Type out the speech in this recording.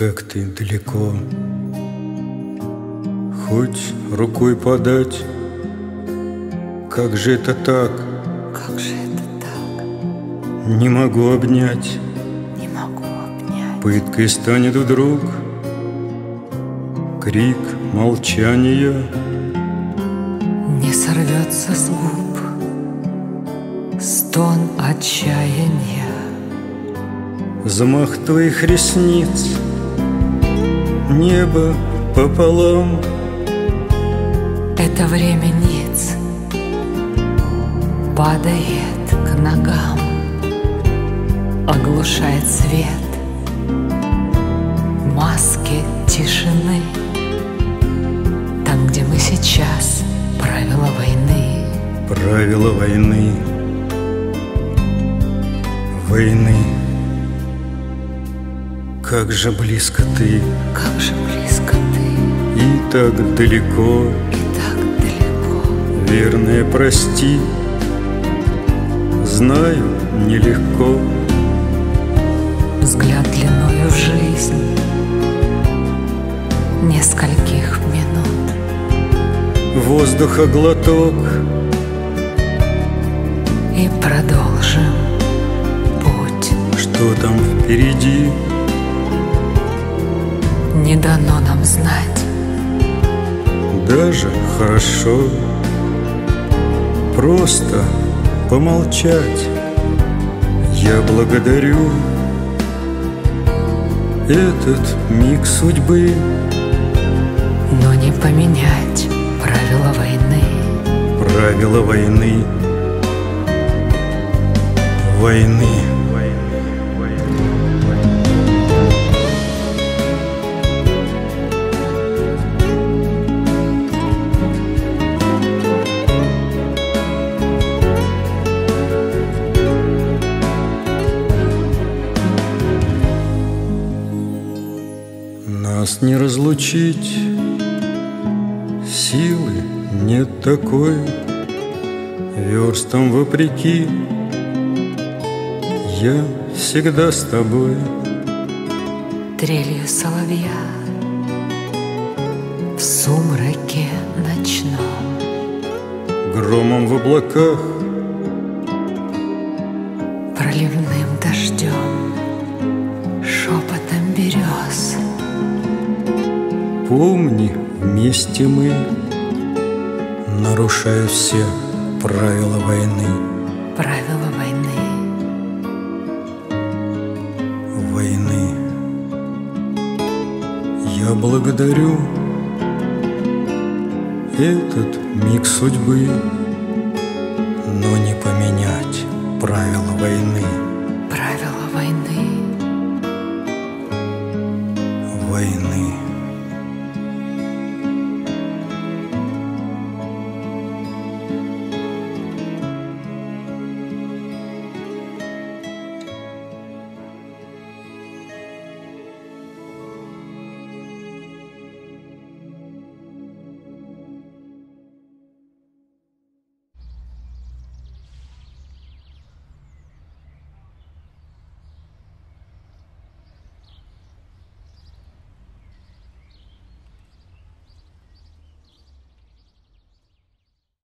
как ты далеко. Хоть рукой подать, как же это так? Как же это так? Не могу обнять, не могу обнять. Пыткой станет вдруг крик молчания. Не сорвется с губ стон отчаяния. Взмах твоих ресниц, небо пополам. Это время ниц падает к ногам, оглушает свет маски тишины. Там, где мы сейчас, правила войны. Правила войны. Войны. Как же близко ты, как же близко ты, и так далеко, и так далеко. Верное, прости, знаю, нелегко. Взгляд длиною в жизнь нескольких минут. Воздуха глоток и продолжим путь. Что там впереди? Не дано нам знать. Даже хорошо просто помолчать. Я благодарю этот миг судьбы, но не поменять правила войны. Правила войны. Войны. Нас не разлучить, силы нет такой. Верстам вопреки, я всегда с тобой. Трелью соловья в сумраке ночном, громом в облаках, проливным дождем, шепотом берез. Помни, вместе мы, нарушая все правила войны. Правила войны. Войны. Я благодарю этот миг судьбы, но не поменять правила войны.